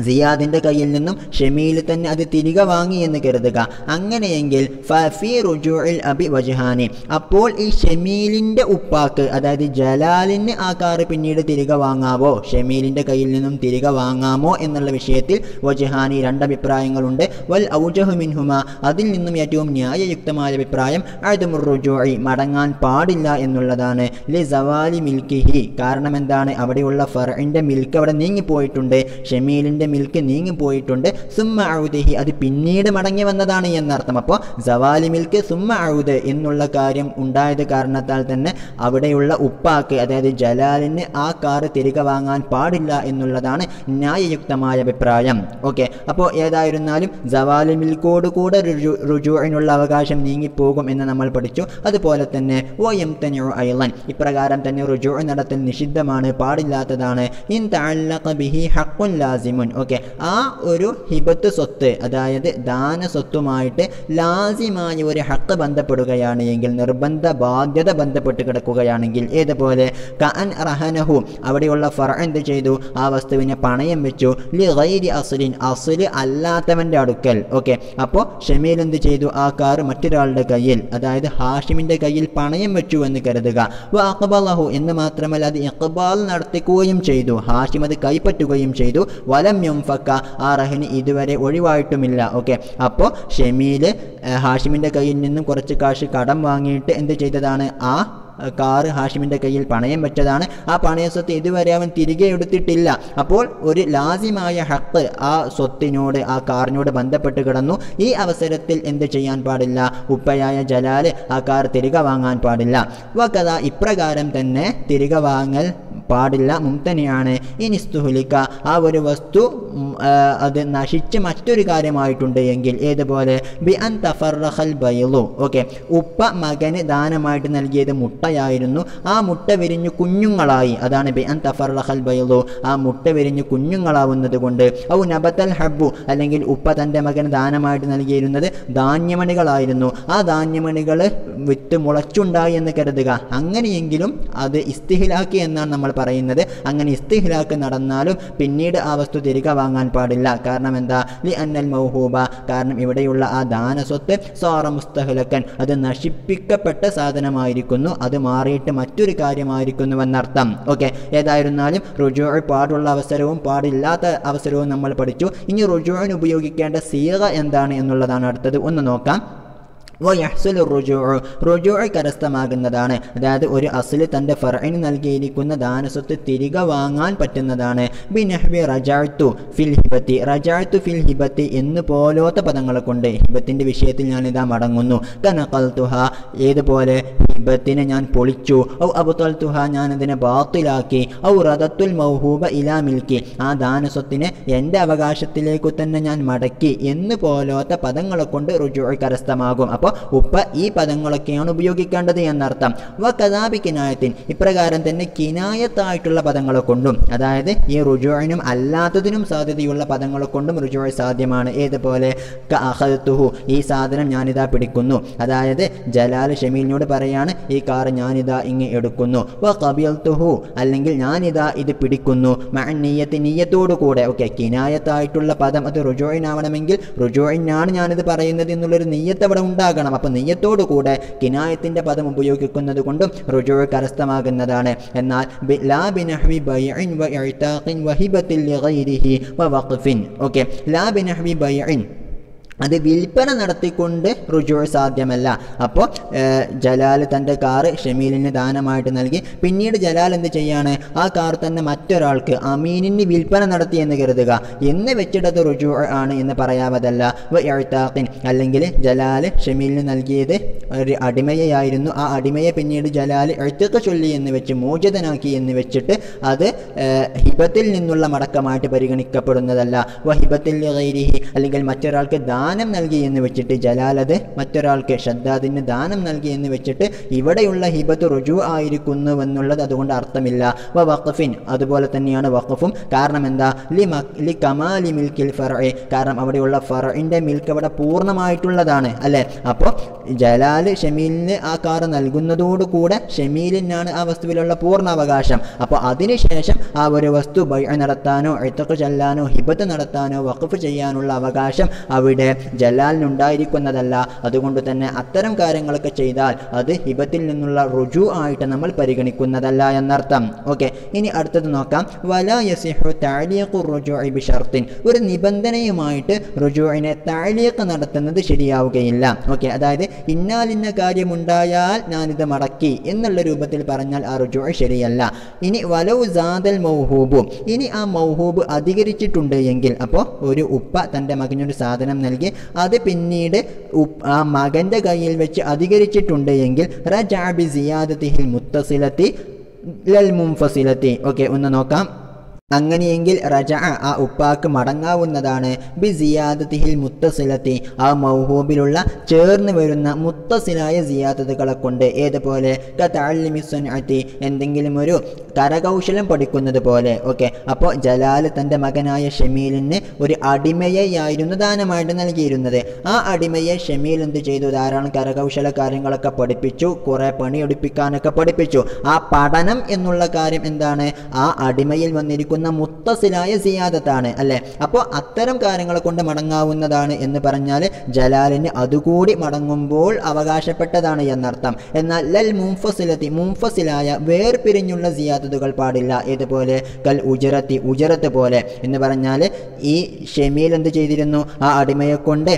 സിയാദിൻ്റെ കയ്യിൽ നിന്നും ഷമീൽ തന്നെ അത് തിരികെ വാങ്ങി എന്ന് കരുതുക. അങ്ങനെയെങ്കിൽ ഫഫി റുജൂഇൽ അബി വജ്ഹാനി, അപ്പോൾ ഈ ഷമീലിൻ്റെ ഉപ്പാക്ക്, അതായത് ജലാലിന് ആ കാറ് പിന്നീട് തിരികെ വാങ്ങാമോ, ഷമീലിൻ്റെ കയ്യിൽ നിന്നും തിരികെ വാങ്ങാമോ എന്നുള്ള വിഷയത്തിൽ വജ്ഹാനി രണ്ടഭിപ്രായങ്ങളുണ്ട്. വൽ ഔജഹു മിൻഹുമ അതിൽ നിന്നും ഏറ്റവും ന്യായയുക്തമായ അഭിപ്രായം അദമുർ റുജൂഇ മടങ്ങാൻ പാടില്ല എന്നുള്ളതാണ്. ലി സവാലി മിൽക്കിഹി കാരണം എന്താണ്? അവിടെയുള്ള ഫർഇൻ്റെ മിൽക്ക് അവിടെ നീങ്ങിപ്പോയിട്ടുണ്ട്, ഷമീലിൻ്റെ മിൽക്ക് നീങ്ങിപ്പോയിട്ടുണ്ട്. സുമ്മ ഔദഹി അത് പിന്നീട് മടങ്ങി വന്നതാണ് എന്നർത്ഥം. അപ്പോൾ സവാലി മിൽക്ക് സുമ്മ ഔദ് എന്നുള്ള കാര്യം ഉണ്ടായത് കാരണത്താൽ തന്നെ അവിടെയുള്ള ഉപ്പാക്ക്, അതായത് ജലാലിന് ആ കാറ് തിരികെ വാങ്ങാൻ പാടില്ല എന്നുള്ളതാണ് ന്യായയുക്തമായ അഭിപ്രായം. ഓക്കെ, അപ്പോൾ ഏതായിരുന്നാലും സവാലി മിൽക്കോട് കൂടെ രുജു റുജൂഇനുള്ള അവകാശം നീങ്ങിപ്പോകും എന്ന് നമ്മൾ പഠിച്ചു. അതുപോലെ തന്നെ വ യംതനഉ ഐളൻ ഇപ്രകാരം തന്നെ റുജൂ നടത്തൽ നിഷിദ്ധമാണ്, പാടില്ലാത്തതാണ്. ഇൻ തഅല്ലഖ ബിഹി ഹഖ്ഖുൻ ലാസിമുൻ. ഓക്കെ, ആ ഒരു ഹിബത്ത് സ്വത്ത്, അതായത് ദാന സ്വത്തുമായിട്ട് ലാസിമായ ഒരു ഹക്ക് ബന്ധപ്പെടുകയാണ് എങ്കിൽ, നിർബന്ധ ബാധ്യത ബന്ധപ്പെട്ട് കിടക്കുകയാണെങ്കിൽ, ഏതുപോലെ കഅൻ റഹനഹു അവിടെയുള്ള ഫറ എന്ത് ചെയ്തു? ആ വസ്തുവിനെ പണയം വെച്ചു. ലി ഗൈരി അസ്ലിൻ അസ്ൽ അല്ലാത്തവൻ്റെ അടുക്കൽ. ഓക്കെ, അപ്പോൾ ഷമീൽ എന്ത് ചെയ്തു? ആ കാർ മറ്റൊരാളുടെ കയ്യിൽ, അതായത് ഹാഷിമിൻ്റെ കയ്യിൽ പണയം വെച്ചു എന്ന് കരുതുക. വ അഖ്ബലഹു എന്ന് മാത്രമല്ല അത് ഇഖ്ബാൽ നടത്തിക്കുകയും ചെയ്തു, ഹാഷിം അത് കൈപ്പറ്റുകയും ചെയ്തു. വലം യംഫക്ക ആ റഹന് ഇതുവരെ ഒഴിവായിട്ടുമില്ല. ഓക്കെ, അപ്പോൾ ഷമീൽ ഹാഷിമിൻ്റെ കയ്യിൽ നിന്നും കുറച്ച് കാശ് കടം വാങ്ങിയിട്ട് എന്ത് ചെയ്തതാണ്? ആ കാറ് ഹാഷിമിൻ്റെ കയ്യിൽ പണയം വെച്ചതാണ്. ആ പണയ സ്വത്ത് ഇതുവരെ അവൻ തിരികെ എടുത്തിട്ടില്ല. അപ്പോൾ ഒരു ലാസിമായ ഹക്ക് ആ സ്വത്തിനോട്, ആ കാറിനോട് ബന്ധപ്പെട്ട് കിടന്നു. ഈ അവസരത്തിൽ എന്ത് ചെയ്യാൻ പാടില്ല? ഉപ്പയായ ജലാൽ ആ കാർ തിരികെ വാങ്ങാൻ പാടില്ല. വകത ഇപ്രകാരം തന്നെ തിരികെ വാങ്ങൽ പാടില്ല, മുംതനിയാണ്. ഇനി സ്തുഹുലിക്ക ആ ഒരു വസ്തു അത് നശിച്ച് മറ്റൊരു കാര്യമായിട്ടുണ്ട് എങ്കിൽ, ഏതുപോലെ ബി അൻ തഫർറഖൽ ബൈളു. ഓക്കെ, ഉപ്പ മകന് ദാനമായിട്ട് നൽകിയത് മുട്ടയായിരുന്നു. ആ മുട്ട വിരിഞ്ഞു കുഞ്ഞുങ്ങളായി, അതാണ് ബി അൻ തഫർറഖൽ ബൈളു. ആ മുട്ട വിരിഞ്ഞു കുഞ്ഞുങ്ങളാവുന്നത് കൊണ്ട് ഔ നബത്തൽ ഹബ്ബു അല്ലെങ്കിൽ ഉപ്പ തൻ്റെ മകന് ദാനമായിട്ട് നൽകിയിരുന്നത് ധാന്യമണികളായിരുന്നു. ആ ധാന്യമണികൾ വിത്ത് മുളച്ചുണ്ടായി എന്ന് കരുതുക. അങ്ങനെയെങ്കിലും അത് ഇസ്തിഹ്ലാക്ക് എന്നാണ് നമ്മൾ പറയുന്നത്. അങ്ങനെ ഇസ്തിഹ്ലാക്ക് നടന്നാലും പിന്നീട് ആ വസ്തു തിരികെ വാങ്ങാൻ പാടില്ല. കാരണം എന്താ? ലി അന്നൽ മൗഹൂബ കാരണം ഇവിടെയുള്ള ആ ദാന സ്വത്ത് സാറ മുസ്തഹ്ലക്കൻ അത് നശിപ്പിക്കപ്പെട്ട സാധനമായിരിക്കുന്നു, അത് മാറിയിട്ട് മറ്റൊരു കാര്യമായിരിക്കുന്നുവെന്നർത്ഥം. ഓക്കെ, ഏതായിരുന്നാലും റുജൂ പാടുള്ള അവസരവും പാടില്ലാത്ത അവസരവും നമ്മൾ പഠിച്ചു. ഇനി റുജൂന് ഉപയോഗിക്കേണ്ട സീഗ എന്താണ് എന്നുള്ളതാണ് അടുത്തത്, ഒന്ന് നോക്കാം. വയഹ്സുൽ റുജൂ റുജൂ കരസ്ഥമാകുന്നതാണ്, അതായത് ഒരു അസ്ല് തൻ്റെ ഫർഇന് നൽകിയിരിക്കുന്ന ദാനസ്വത്ത് തിരികെ വാങ്ങാൻ പറ്റുന്നതാണ്. ബിനഹ്വി റജഅ്തു ഫിൽ ഹിബത്തി റജഅ്തു ഫിൽ ഹിബത്തി എന്ന് പോലത്തെ പദങ്ങളെ കൊണ്ട് ഹിബത്തിൻ്റെ വിഷയത്തിൽ ഞാനിതാ മടങ്ങുന്നു. കനഖൽതുഹ ഏതുപോലെ ഹിബത്തിനെ ഞാൻ പൊളിച്ചു. ഔ അബ്തൽതുഹ ഞാനതിനെ ബാത്തിലാക്കി. ഔ റദത്തുൽ മൗഹൂബ ഇലാ മിൽക്കി ആ ദാനസ്വത്തിനെ എൻ്റെ അവകാശത്തിലേക്കു തന്നെ ഞാൻ മടക്കി എന്ന് പോലത്തെ പദങ്ങളെ കൊണ്ട് റുജൂ കരസ്ഥമാകും. അപ്പോൾ ഉപ്പ ഈ പദങ്ങളൊക്കെയാണ് ഉപയോഗിക്കേണ്ടത് എന്നർത്ഥം. വ കദാബി കിനായത്തിൻ ഇപ്രകാരം തന്നെ കിനായത്തായിട്ടുള്ള പദങ്ങളെ കൊണ്ടും, അതായത് ഈ റുജൂഇനും അല്ലാത്തതിനും സാധ്യതയുള്ള പദങ്ങളെ കൊണ്ടും റുജൂ സാധ്യമാണ്. ഏതുപോലെ ക അഖൽതുഹു ഈ സാധനം ഞാനിതാ പിടിക്കുന്നു, അതായത് ജലാൽ ഷമീലിനോട് പറയാണ് ആണ് ഈ കാർ ഞാനിതാ ഇങ്ങ് എടുക്കുന്നു വഖബിൽതുഹു അല്ലെങ്കിൽ ഞാനിതാ ഇത് പിടിക്കുന്നു മഅ നിയ്യത്തി നിയ്യത്തോട് കൂടെ ഓക്കേ കിനായത്തായിട്ടുള്ള പദം അത് റുജൂഇനാവണമെങ്കിൽ റുജൂഇനാണ് ഞാനിത് പറയുന്നത് എന്നുള്ള ഒരു നിയ്യത്ത് അവിടെ ഉണ്ടാകണം അപ്പോൾ നിയ്യത്തോട് കൂടെ കിനായത്തിന്റെ പദം ഉപയോഗിക്കുന്നത് കൊണ്ടും റുജൂഇ കരസ്ഥമാകുന്നതാണ് എന്നാൽ ലാ ബിനഹ്വി ബൈഇൻ വ ഇഅ്താഖിൻ വ ഹിബത്തിൻ ലിഗൈരിഹി വ വഖഫിൻ ഓക്കേ ലാ ബിനഹ്വി ബൈഇൻ അത് വിൽപ്പന നടത്തിക്കൊണ്ട് റുജൂ സാധ്യമല്ല. അപ്പോൾ ജലാൽ തൻ്റെ കാറ് ഷമീലിന് ദാനമായിട്ട് നൽകി പിന്നീട് ജലാൽ എന്ത് ചെയ്യാണ് ആ കാർ തന്നെ മറ്റൊരാൾക്ക് അമീനിന് വിൽപ്പന നടത്തി എന്ന് കരുതുക എന്ന് വെച്ചിടത്ത് റുജൂ ആണ് എന്ന് പറയാവതല്ല. ഇഅ്താഖിൻ അല്ലെങ്കിൽ ജലാൽ ഷമീലിന് നൽകിയത് ഒരു അടിമയായിരുന്നു ആ അടിമയെ പിന്നീട് ജലാൽ ഇഅ്താഖ് ചൊല്ലി എന്ന് വെച്ച് മോചിതനാക്കി എന്ന് വെച്ചിട്ട് അത് ഹിബത്തിൽ നിന്നുള്ള മടക്കമായിട്ട് പരിഗണിക്കപ്പെടുന്നതല്ല. വഹിബത്തിൽ ഗൈരിഹി അല്ലെങ്കിൽ മറ്റൊരാൾക്ക് ദാനം ദാനം നൽകി എന്ന് വെച്ചിട്ട് ജലാലത് മറ്റൊരാൾക്ക് ഷദ്ദാദിന് ദാനം നൽകി എന്ന് വെച്ചിട്ട് ഇവിടെയുള്ള ഹിബത്ത് റുജൂ ആയിരിക്കുന്നുവെന്നുള്ളത് അതുകൊണ്ട് അർത്ഥമില്ല. വ വഖഫിൻ അതുപോലെ തന്നെയാണ് വഖഫും. കാരണം എന്താ ലി ലി കമാലി മിൽക്കിൽ ഫർഇ കാരണം അവിടെയുള്ള ഫർഇൻ്റെ മിൽക്ക് അവിടെ പൂർണ്ണമായിട്ടുള്ളതാണ് അല്ലേ. അപ്പോൾ ജലാൽ ഷമീലിന് ആ കാർ നൽകുന്നതോടുകൂടെ ഷമീലിനാണ് ആ വസ്തുവിലുള്ള പൂർണ്ണാവകാശം. അപ്പോൾ അതിനുശേഷം ആ ഒരു വസ്തു ബൈഅ നടത്താനോ ഇഅ്താഖ് ചെല്ലാനോ ഹിബത്ത് നടത്താനോ വഖഫ് ചെയ്യാനുള്ള അവകാശം അവിടെ ജലാലിനുണ്ടായിരിക്കുന്നതല്ല. അതുകൊണ്ട് തന്നെ അത്തരം കാര്യങ്ങളൊക്കെ ചെയ്താൽ അത് ഹിബത്തിൽ നിന്നുള്ള റുജൂ ആയിട്ട് നമ്മൾ പരിഗണിക്കുന്നതല്ല എന്നർത്ഥം. ഓക്കെ, ഇനി അടുത്തത് നോക്കാം. വലാ യസിഹു തഅലീഖു റുജൂഇ ബിശർത്തിൻ ഒരു നിബന്ധനയുമായിട്ട് റുജൂഇനെ തഅലീഖ് നടത്തുന്നത് ശരിയാവുകയില്ല. ഓക്കെ, അതായത് ഇന്നാലിന്ന കാര്യമുണ്ടായാൽ ഞാനിത് മടക്കി എന്നുള്ള രൂപത്തിൽ പറഞ്ഞാൽ ആ റുജൂഇ ശരിയല്ല. ഇനി വലൗ സാദൽ മൗഹൂബു ഇനി ആ മൗഹൂബ് അധികരിച്ചിട്ടുണ്ട് എങ്കിൽ അപ്പോൾ ഒരു ഉപ്പ തൻ്റെ മകനൊരു സാധനം നൽകി അത് പിന്നീട് ആ മകൻ്റെ കയ്യിൽ വെച്ച് അധികരിച്ചിട്ടുണ്ട് എങ്കിൽ റജഅ ബി സിയാദതിഹിൽ മുത്തസിലത്തി ലൽ മുൻഫസിലത്തി ഓക്കെ ഒന്ന് നോക്കാം. അങ്ങനെയെങ്കിൽ റജഅ ആ ഉപ്പാക്ക് മടങ്ങാവുന്നതാണ് ബി സിയാദതിഹിൽ മുത്തസിലത്തി ആ മൗഹൂബിലുള്ള ചേർന്ന് വരുന്ന മുത്തസിലായ സിയാദത്തുകളെ കൊണ്ട്. ഏതുപോലെ കതഅല്ലിമി സൻഅതി എന്തെങ്കിലും ഒരു കരകൗശലം പഠിക്കുന്നത് പോലെ. ഓക്കെ, അപ്പോൾ ജലാൽ തൻ്റെ മകനായ ഷമീലിന് ഒരു അടിമയെയായിരുന്നു ദാനമായിട്ട് നൽകിയിരുന്നത്. ആ അടിമയെ ഷമീൽ എന്ത് ചെയ്തു ധാരാളം കരകൗശല കാര്യങ്ങളൊക്കെ പഠിപ്പിച്ചു, കുറേ പണിയെടുപ്പിക്കാനൊക്കെ പഠിപ്പിച്ചു. ആ പഠനം എന്നുള്ള കാര്യം എന്താണ് ആ അടിമയിൽ വന്നിരിക്കുന്ന മുത്തസിലായ സിയാദത്താണ് അല്ലേ. അപ്പോൾ അത്തരം കാര്യങ്ങളെ കൊണ്ട് മടങ്ങാവുന്നതാണ് എന്ന് പറഞ്ഞാൽ ജലാലിന് അതുകൂടി മടങ്ങുമ്പോൾ അവകാശപ്പെട്ടതാണ് എന്നർത്ഥം. എന്നാൽ ലൽ മുൻഫസിലത്തി മുൻഫസിലായ വേർപിരിഞ്ഞുള്ള സിയാദത്തുകൾ പാടില്ല. ഇതുപോലെ കൽ ഉജറത്തി ഉജറത്ത് പോലെ എന്ന് പറഞ്ഞാൽ ഈ ഷമീൽ എന്ത് ചെയ്തിരുന്നു ആ അടിമയെ കൊണ്ട്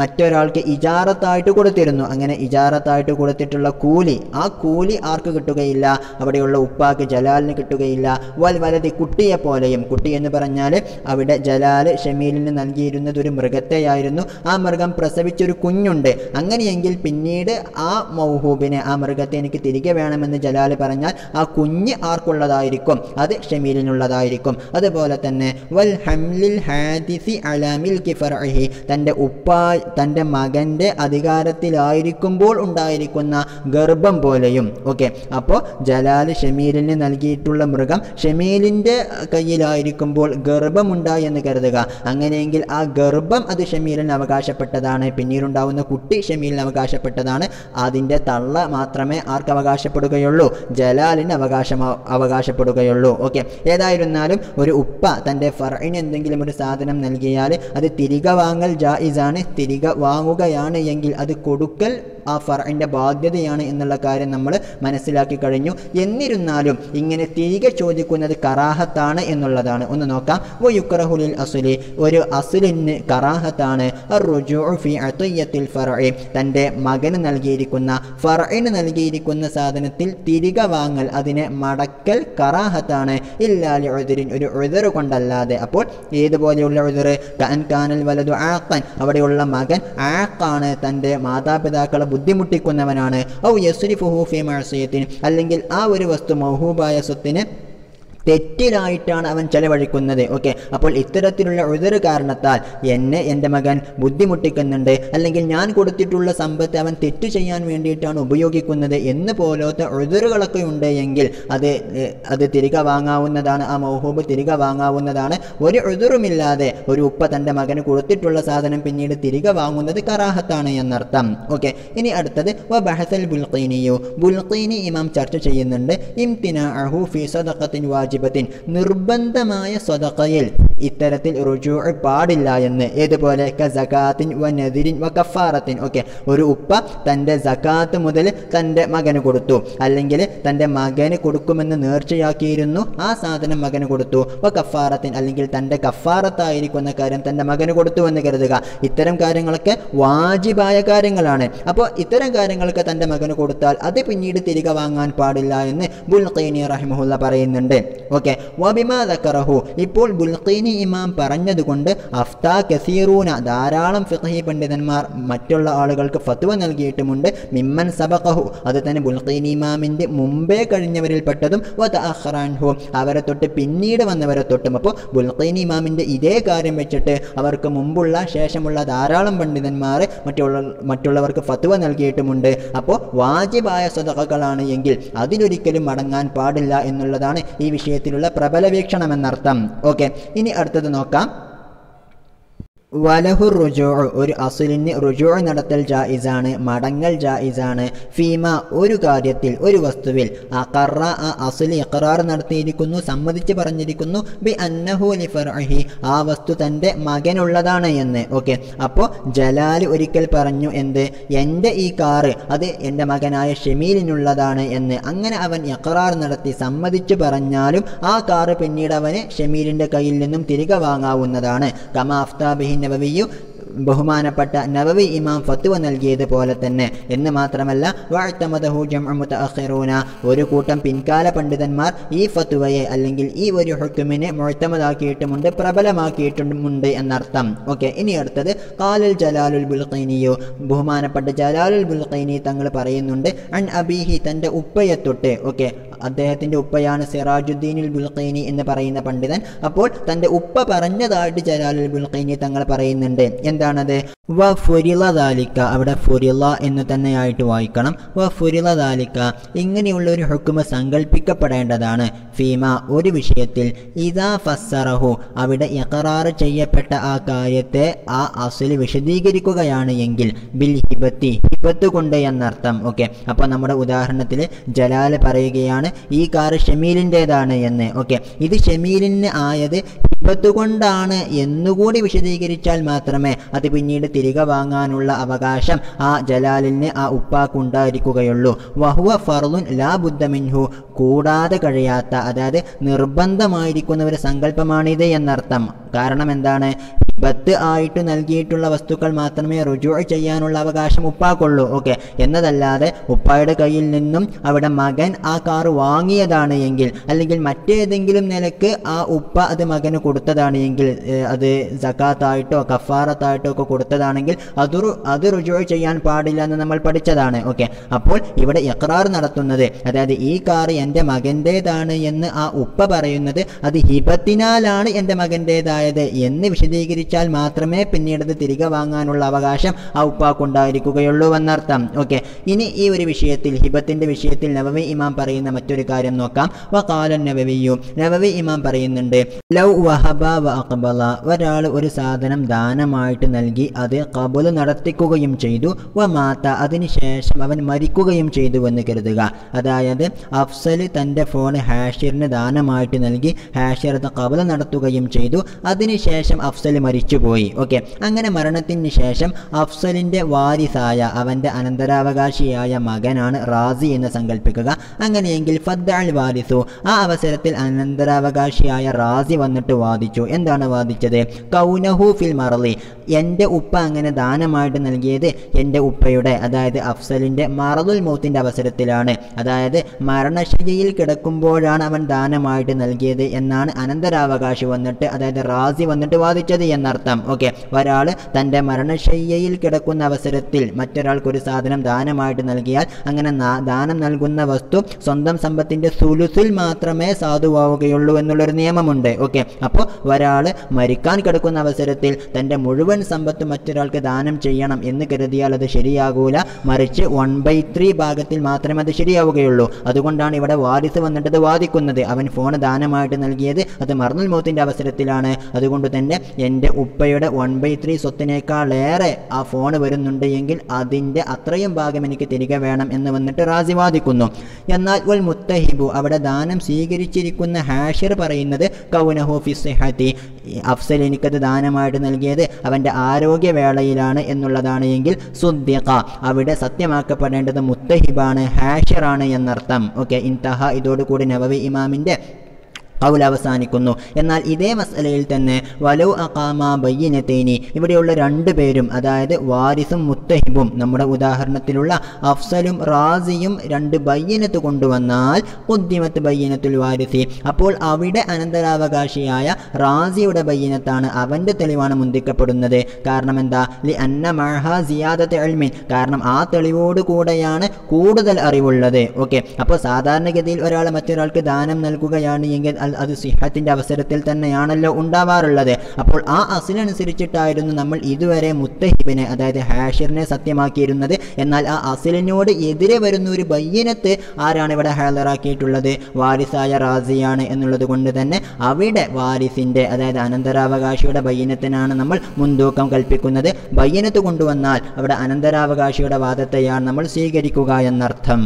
മറ്റൊരാൾക്ക് ഇജാറത്തായിട്ട് കൊടുത്തിരുന്നു. അങ്ങനെ ഇജാറത്തായിട്ട് കൊടുത്തിട്ടുള്ള കൂലി ആ കൂലി ആർക്ക് കിട്ടുകയില്ല അവിടെയുള്ള ഉപ്പാക്ക് ജലാലിന് കിട്ടുകയില്ല. വൽ വലതി കുട്ടിയെ പോലെയും കുട്ടി എന്ന് പറഞ്ഞാൽ അവിടെ ജലാൽ ഷമീലിന് നൽകിയിരുന്നത് ഒരു മൃഗത്തെയായിരുന്നു. ആ മൃഗം പ്രസവിച്ചൊരു കുഞ്ഞുണ്ട്. അങ്ങനെയെങ്കിൽ പിന്നീട് ആ മൗഹൂബിനെ ആ മൃഗത്തെ എനിക്ക് തിരികെ വേണമെന്ന് ജലാൽ പറഞ്ഞാൽ ആ കുഞ്ഞ് ആർക്കുള്ളതായിരിക്കും അത് ഷമീലിനുള്ളതായിരിക്കും. അതുപോലെ തന്നെ വൽ ഹംലിൽ ഹാദിസി അലാ മിൽക്കി ഫർഇഹി തൻ്റെ ഉപ്പ തൻ്റെ മകൻ്റെ അധികാരത്തിലായിരിക്കുമ്പോൾ ഉണ്ടായിരിക്കുന്ന ഗർഭം പോലെയും. ഓക്കെ, അപ്പോൾ ജലാൽ ഷമീലിന് നൽകിയിട്ടുള്ള മൃഗം ഷമീലിൻ്റെ കയ്യിലായിരിക്കുമ്പോൾ ഗർഭമുണ്ടായി എന്ന് കരുതുക. അങ്ങനെയെങ്കിൽ ആ ഗർഭം അത് ഷമീലിന് അവകാശപ്പെട്ടതാണ്. പിന്നീടുണ്ടാവുന്ന കുട്ടി ഷമീലിന് അവകാശപ്പെട്ടതാണ്. അതിൻ്റെ തള്ള മാത്രമേ ആർക്ക് അവകാശപ്പെടുകയുള്ളൂ ജലാലിന് അവകാശം അവകാശപ്പെടുകയുള്ളൂ. ഓക്കെ, ഏതായിരുന്നാലും ഒരു ഉപ്പ തൻ്റെ ഫർഇന് എന്തെങ്കിലും ഒരു സാധനം നൽകിയാൽ അത് തിരികെ വാങ്ങൽ ജായിസാണ്. തിരികെ വാങ്ങുകയാണ് എങ്കിൽ അത് കൊടുക്കൽ ആ ഫർഇൻ്റെ ബാധ്യതയാണ് എന്നുള്ള കാര്യം നമ്മൾ മനസ്സിലാക്കി കഴിഞ്ഞു. എന്നിരുന്നാലും ഇങ്ങനെ തിരികെ ചോദിക്കുന്നത് കറാഹത്താണ് എന്നുള്ളതാണ്. ഒന്ന് നോക്കാം. വ യുക്റഹുൽ അസ്ലി ഒരു അസ്ലിന് കറാഹത്താണ് റുജൂ ഫി അതിയത്തിൽ ഫർഇ തൻ്റെ മകന് നൽകിയിരിക്കുന്ന ഫർഇന് നൽകിയിരിക്കുന്ന സാധനത്തിൽ തിരികെ വാങ്ങൽ അതിനെ മടക്കൽ കറാഹത്താണ്. ഇല്ലാ ലിഉദ്രിൻ ഒരു ഉദ്ർ കൊണ്ടല്ലാതെ. അപ്പോൾ ഏതുപോലെയുള്ള ഉദ്ർ കഅൻ കാനൽ വലദു ആഖൻ അവിടെയുള്ള മകൻ ആഖാണ് തൻ്റെ മാതാപിതാക്കളെ ബുദ്ധിമുട്ടിക്കുന്നവനാണ്. ഔ യസ്രിഫുഹു ഫി മഅസിയത്തിൻ അല്ലെങ്കിൽ ആ ഒരു വസ്തു മൗഹൂബായ സ്വത്തിന് തെറ്റിനായിട്ടാണ് അവൻ ചെലവഴിക്കുന്നത്. ഓക്കെ, അപ്പോൾ ഇത്തരത്തിലുള്ള ഉദര കാരണത്താൽ എന്നെ എൻ്റെ മകൻ ബുദ്ധിമുട്ടിക്കുന്നുണ്ട്, അല്ലെങ്കിൽ ഞാൻ കൊടുത്തിട്ടുള്ള സമ്പത്ത് അവൻ തെറ്റ് ചെയ്യാൻ വേണ്ടിയിട്ടാണ് ഉപയോഗിക്കുന്നത് എന്ന് പോലത്തെ ഉദറുകളൊക്കെ ഉണ്ടെങ്കിൽ അത് അത് തിരികെ വാങ്ങാവുന്നതാണ്, ആ മൗഹൂബ് തിരികെ വാങ്ങാവുന്നതാണ്. ഒരു ഉദറുമില്ലാതെ ഒരു ഉപ്പ തൻ്റെ മകന് കൊടുത്തിട്ടുള്ള സാധനം പിന്നീട് തിരികെ വാങ്ങുന്നത് കറാഹത്താണ് എന്നർത്ഥം. ഓക്കെ, ഇനി അടുത്തത് വ ബഹസൽ ബുൽഖീനിയു. ബുൽഖീനി ഇമാം ചർച്ച ചെയ്യുന്നുണ്ട് ഇംതിനാഉഹു ഫീ സദഖത്തിൻ വാജിബത്തിൻ, നിർബന്ധമായ സദഖയിൽ ഇത്തരത്തിൽ റുജൂ പാടില്ല എന്ന്. ഏതുപോലെ സകാത്തിൻ വ നദിരിൻ വ കഫാറത്തിൻ. ഓക്കെ, ഒരു ഉപ്പ തൻ്റെ സകാത്ത് മുതൽ തൻ്റെ മകന് കൊടുത്തു, അല്ലെങ്കിൽ തൻ്റെ മകന് കൊടുക്കുമെന്ന് നേർച്ചയാക്കിയിരുന്നു, ആ സാധനം മകന് കൊടുത്തു. വ കഫാറത്തിൻ, അല്ലെങ്കിൽ തൻ്റെ കഫാറത്തായിരിക്കുന്ന കാര്യം തൻ്റെ മകന് കൊടുത്തു എന്ന് കരുതുക. ഇത്തരം കാര്യങ്ങളൊക്കെ വാജിബായ കാര്യങ്ങളാണ്. അപ്പോൾ ഇത്തരം കാര്യങ്ങളൊക്കെ തൻ്റെ മകന് കൊടുത്താൽ അത് പിന്നീട് തിരികെ വാങ്ങാൻ പാടില്ല എന്ന് ബുൽഖീനി റഹിമഹുല്ല പറയുന്നുണ്ട്. ഓക്കെ, വബിമാ ദക്കറഹു, ഇപ്പോൾ ബുൽഖീനി ഇമാം പറഞ്ഞതുകൊണ്ട് അഫ്താ കസീറൂന, ധാരാളം ഫിഖ്ഹി പണ്ഡിതന്മാർ മറ്റുള്ള ആളുകൾക്ക് ഫത്വ നൽകിയിട്ടുമുണ്ട്. മിമ്മൻ സബഖഹു, അത് തന്നെ ബുൽഖീനി ഇമാമിൻ്റെ മുമ്പേ കഴിഞ്ഞവരിൽപ്പെട്ടതും വ തഅഖറൻഹു, അവരെ തൊട്ട് പിന്നീട് വന്നവരെ തൊട്ടും. അപ്പോൾ ബുൽഖീനി ഇമാമിൻ്റെ ഇതേ കാര്യം വെച്ചിട്ട് അവർക്ക് മുമ്പുള്ള ശേഷമുള്ള ധാരാളം പണ്ഡിതന്മാർ മറ്റുള്ള മറ്റുള്ളവർക്ക് ഫത്വ നൽകിയിട്ടുമുണ്ട്. അപ്പോൾ വാജിബായ സദഖകളാണ് എങ്കിൽ അതിലൊരിക്കലും മടങ്ങാൻ പാടില്ല എന്നുള്ളതാണ് ഈ വിഷയത്തിലുള്ള പ്രബല വീക്ഷണം എന്നർത്ഥം. ഓക്കെ, ഇനി അടുത്തത് നോക്കാം. വലഹു റുജൂ, ഒരു അസുലിന് റുജൂ നടത്തൽ ജായിസാണ്, മടങ്ങൽ ജായിസാണ്. ഫീമ, ഒരു കാര്യത്തിൽ, ഒരു വസ്തുവിൽ. അഖറ, ആ അസുൽ ഇഖറാർ നടത്തിയിരിക്കുന്നു, സമ്മതിച്ച് പറഞ്ഞിരിക്കുന്നു. ബി അന്നഹു ലി ഫർഇഹി, ആ വസ്തു തൻ്റെ മകനുള്ളതാണ് എന്ന്. ഓക്കെ, അപ്പോൾ ജലാൽ ഒരിക്കൽ പറഞ്ഞു എന്ത്, എൻ്റെ ഈ കാറ് അത് എൻ്റെ മകനായ ഷമീലിനുള്ളതാണ് എന്ന്. അങ്ങനെ അവൻ ഇഖറാർ നടത്തി സമ്മതിച്ച് പറഞ്ഞാലും ആ കാറ് പിന്നീട് അവന് ഷമീലിൻ്റെ കയ്യിൽ നിന്നും തിരികെ വാങ്ങാവുന്നതാണ്. കമാ അഫ്താബിഹി നബവിയു, ബഹുമാനപ്പെട്ട നബവി ഇമാം ഫത്വ നൽകിയത് പോലെ തന്നെ. എന്ന് മാത്രമല്ല വഅതമദഹു ജംഉ മുതഅഖിറൂന, ഒരു കൂട്ടം പിൻകാല പണ്ഡിതന്മാർ ഈ ഫത്വയെ അല്ലെങ്കിൽ ഈ ഒരു ഹുക്മിനെ മുഅ്തമദാക്കിയിട്ടുമുണ്ട്, പ്രബലമാക്കിയിട്ടുമുണ്ട് എന്നർത്ഥം. ഓക്കെ, ഇനി അടുത്തത് ഖാലൽ ജലാലുൽ ബുൽഖീനിയു, ബഹുമാനപ്പെട്ട ജലാലുൽ ബുൽഖീനി തങ്ങൾ പറയുന്നുണ്ട് അൻ അബീഹി, തൻ്റെ ഉപ്പയെ തൊട്ട്. ഓക്കെ, അദ്ദേഹത്തിൻ്റെ ഉപ്പയാണ് സിറാജുദ്ദീനിൽ ബുൽഖീനി എന്ന് പറയുന്ന പണ്ഡിതൻ. അപ്പോൾ തൻ്റെ ഉപ്പ പറഞ്ഞതായിട്ട് ജലാലുൽ ബുൽഖീനി തങ്ങൾ പറയുന്നുണ്ട്. എന്താണത്? വ ഫുരില ദാലിക്ക, അവിടെ ഫുരില എന്ന് തന്നെയായിട്ട് വായിക്കണം. വ ഫുരില ദാലിക്ക, ഇങ്ങനെയുള്ള ഒരു ഹുക്മ സങ്കല്പിക്കപ്പെടേണ്ടതാണ്. ഫീമ, ഒരു വിഷയത്തിൽ. ഇദാ ഫസ്സറഹു, അവിടെ ഇഖറാർ ചെയ്യപ്പെട്ട ആ കാര്യത്തെ ആ അസ്ലി വിശദീകരിക്കുകയാണ് എങ്കിൽ ബിൽ ഹിബത്തി, ഹിബത്ത് കൊണ്ട് എന്നർത്ഥം. ഓക്കെ, അപ്പോൾ നമ്മുടെ ഉദാഹരണത്തിൽ ജലാൽ പറയുകയാണ് ഈ കാർ ഷമീലിൻ്റേതാണ് എന്ന്. ഓക്കെ, ഇത് ഷമീലിന് ആയത് ഹിബത്ത് കൊണ്ടാണ് എന്നുകൂടി വിശദീകരിച്ചാൽ മാത്രമേ അത് പിന്നീട് തിരികെ വാങ്ങാനുള്ള അവകാശം ആ ജലാലിന് ആ ഉപ്പാക്കുണ്ടായിരിക്കുകയുള്ളൂ. വഹുവ ഫർളുൻ ലാ ബുദ്ധ മിൻഹു, കൂടാതെ കഴിയാത്ത, അതായത് നിർബന്ധമായിരിക്കുന്ന ഒരു സങ്കല്പമാണിത് എന്നർത്ഥം. കാരണം എന്താണ്? ഹിബത്ത് ആയിട്ട് നൽകിയിട്ടുള്ള വസ്തുക്കൾ മാത്രമേ റുജൂ ചെയ്യാനുള്ള അവകാശം ഉപ്പാക്കുള്ളൂ. ഓക്കെ, എന്നതല്ലാതെ ഉപ്പായുടെ കയ്യിൽ നിന്നും അവിടെ മകൻ ആ കാർ വാങ്ങിയതാണ് എങ്കിൽ, അല്ലെങ്കിൽ മറ്റേതെങ്കിലും നിലക്ക് ആ ഉപ്പ അത് മകന് കൊടുത്തതാണ് എങ്കിൽ, അത് സകാത്തായിട്ടോ കഫാറത്തായിട്ടോ ഒക്കെ കൊടുത്തതാണെങ്കിൽ അത് അത് റുജൂ ചെയ്യാൻ പാടില്ല എന്ന് നമ്മൾ പഠിച്ചതാണ്. ഓക്കെ, അപ്പോൾ ഇവിടെ ഇഖ്റാർ നടത്തുന്നത്, അതായത് ഈ കാർ എൻ്റെ മകൻ്റേതാണ് എന്ന് ആ ഉപ്പ പറയുന്നത് അത് ഹിബത്തിനാലാണ് എൻ്റെ മകൻ്റേതായത് എന്ന് വിശദീകരിച്ചു ാൽ മാത്രമേ പിന്നീട് അത് തിരികെ വാങ്ങാനുള്ള അവകാശം ആ ഉപ്പാക്കുണ്ടായിരിക്കുകയുള്ളൂ എന്നർത്ഥം. ഓക്കെ, ഇനി ഈ ഒരു വിഷയത്തിൽ, ഹിബത്തിൻ്റെ വിഷയത്തിൽ നബവി ഇമാം പറയുന്ന മറ്റൊരു കാര്യം നോക്കാം. വഖാല നബവിയു, നബവി ഇമാം പറയുന്നുണ്ട് ലൗ വഹബ വ അഖ്ബല, ഒരാൾ ഒരു സാധനം ദാനമായിട്ട് നൽകി അത് ഖബൂൽ നടത്തിക്കുകയും ചെയ്തു, വ മാത, അതിനുശേഷം അവൻ മരിക്കുകയും ചെയ്തു എന്ന് കരുതുക. അതായത് അഫ്സൽ തൻ്റെ ഫോൺ ഹാഷിറിന് ദാനമായിട്ട് നൽകി, ഹാഷിർ അത് ഖബൂൽ നടത്തുകയും ചെയ്തു, അതിനുശേഷം അഫ്സൽ മരിച്ചു പോയി. ഓക്കെ, അങ്ങനെ മരണത്തിന് ശേഷം അഫ്സലിൻ്റെ വാരിസായ, അവൻ്റെ അനന്തരാവകാശിയായ മകനാണ് റാസി എന്ന് സങ്കല്പിക്കുക. അങ്ങനെയെങ്കിൽ ഫദ്അൽ വാരിസു, ആ അവസരത്തിൽ അനന്തരാവകാശിയായ റാസി വന്നിട്ട് വാദിച്ചു. എന്താണ് വാദിച്ചത്? കൗനഹു ഫിൽ മർളി, എൻ്റെ ഉപ്പ അങ്ങനെ ദാനമായിട്ട് നൽകിയത് എൻ്റെ ഉപ്പയുടെ, അതായത് അഫ്സലിൻ്റെ മറദുൽ മൗത്തിൻ്റെ അവസരത്തിലാണ്, അതായത് മരണശയ്യയിൽ കിടക്കുമ്പോഴാണ് അവൻ ദാനമായിട്ട് നൽകിയത് എന്നാണ് അനന്തരാവകാശി വന്നിട്ട്, അതായത് റാസി വന്നിട്ട് വാദിച്ചത് എന്ന എന്നർത്ഥം. ഓക്കെ, ഒരാൾ തൻ്റെ മരണശയ്യയിൽ കിടക്കുന്ന അവസരത്തിൽ മറ്റൊരാൾക്ക് ഒരു സാധനം ദാനമായിട്ട് നൽകിയാൽ അങ്ങനെ ദാനം നൽകുന്ന വസ്തു സ്വന്തം സമ്പത്തിൻ്റെ സുലുസിൽ മാത്രമേ സാധുവാവുകയുള്ളൂ എന്നുള്ളൊരു നിയമമുണ്ട്. ഓക്കെ, അപ്പോൾ ഒരാൾ മരിക്കാൻ കിടക്കുന്ന അവസരത്തിൽ തൻ്റെ മുഴുവൻ സമ്പത്ത് മറ്റൊരാൾക്ക് ദാനം ചെയ്യണം എന്ന് കരുതിയാൽ അത് ശരിയാകൂല, മറിച്ച് വൺ ബൈ ത്രീ ഭാഗത്തിൽ മാത്രമേ അത് ശരിയാവുകയുള്ളൂ. അതുകൊണ്ടാണ് ഇവിടെ വാരിസ് വന്നിട്ടത് വാദിക്കുന്നത്. അവൻ ഫോൺ ദാനമായിട്ട് നൽകിയത് അത് മർണുൽ മൗത്തിൻ്റെ അവസരത്തിലാണ്, അതുകൊണ്ട് തന്നെ എൻ്റെ ഉപ്പയുടെ വൺ ബൈ ത്രീ സ്വത്തിനേക്കാളേറെ ആ ഫോൺ വരുന്നുണ്ട് എങ്കിൽ അതിൻ്റെ അത്രയും ഭാഗം എനിക്ക് തിരികെ വേണം എന്ന് വന്നിട്ട് റാസി വാദിക്കുന്നു. എന്നാൽ ഉൽ മുത്തഹിബു അവിടെ ദാനം സ്വീകരിച്ചിരിക്കുന്ന ഹാഷിർ പറയുന്നത് കൗനഹു ഫി സിഹതി, അഫ്സൽ എനിക്കത് ദാനമായിട്ട് നൽകിയത് അവൻ്റെ ആരോഗ്യവേളയിലാണ് എന്നുള്ളതാണ് എങ്കിൽ സുദ്ദിഖ അവിടെ സത്യമാക്കപ്പെടേണ്ടത് മുത്തഹിബാണ്, ഹാഷിറാണ് എന്നർത്ഥം. ഓക്കെ, ഇൻതഹ. ഇതോടുകൂടി നബവി ഇമാമിൻ്റെ ഖൗൽ അവസാനിക്കുന്നു. എന്നാൽ ഇതേ മസലയിൽ തന്നെ വലൗ അഖാമ ബയ്യിനതൈനി ഇവിടെയുള്ള രണ്ടു പേരും, അതായത് വാരിസും മുത്തഹിബും, നമ്മുടെ ഉദാഹരണത്തിലുള്ള അഫ്സലും റാസിയും രണ്ട് ബയ്യനത്ത് കൊണ്ടുവന്നാൽ ഉദ്ദിമത്ത് ബയ്യനത്തുൽ വാരിസി, അപ്പോൾ അവിടെ അനന്തരാവകാശിയായ റാസിയുടെ ബയ്യനത്താണ്, അവൻ്റെ തെളിവാണ് മുന്തിക്കപ്പെടുന്നത്. കാരണം എന്താ? ലി അന്ന മഅഹാ സിയാദത ഇൽമിൻ, കാരണം ആ തെളിവോട് കൂടെയാണ് കൂടുതൽ അറിവുള്ളത്. ഓക്കെ, അപ്പോൾ സാധാരണഗതിയിൽ ഒരാൾ മറ്റൊരാൾക്ക് ദാനം നൽകുകയാണ് എങ്കിൽ അത് സിഹത്തിന്റെ അവസരത്തിൽ തന്നെയാണല്ലോ ഉണ്ടാവാറുള്ളത്. അപ്പോൾ ആ അസിലനുസരിച്ചിട്ടായിരുന്നു നമ്മൾ ഇതുവരെ മുത്തഹിബിനെ, അതായത് ഹാഷിറിനെ സത്യമാക്കിയിരുന്നത്. എന്നാൽ ആ അസിലിനോട് എതിരെ വരുന്ന ഒരു ബയ്യനത്ത് ആരാണ് ഇവിടെ ഹാജറാക്കിയിട്ടുള്ളത്? വാരിസായ റാസിയാണ് എന്നുള്ളത് കൊണ്ട് തന്നെ അവിടെ വാരിസിന്റെ, അതായത് അനന്തരാവകാശിയുടെ ബയ്യനത്തിനാണ് നമ്മൾ മുൻതൂക്കം കൽപ്പിക്കുന്നത്. ബയ്യനത്ത് കൊണ്ടുവന്നാൽ അവിടെ അനന്തരാവകാശിയുടെ വാദത്തെയാണ് നമ്മൾ സ്വീകരിക്കുക എന്നർത്ഥം.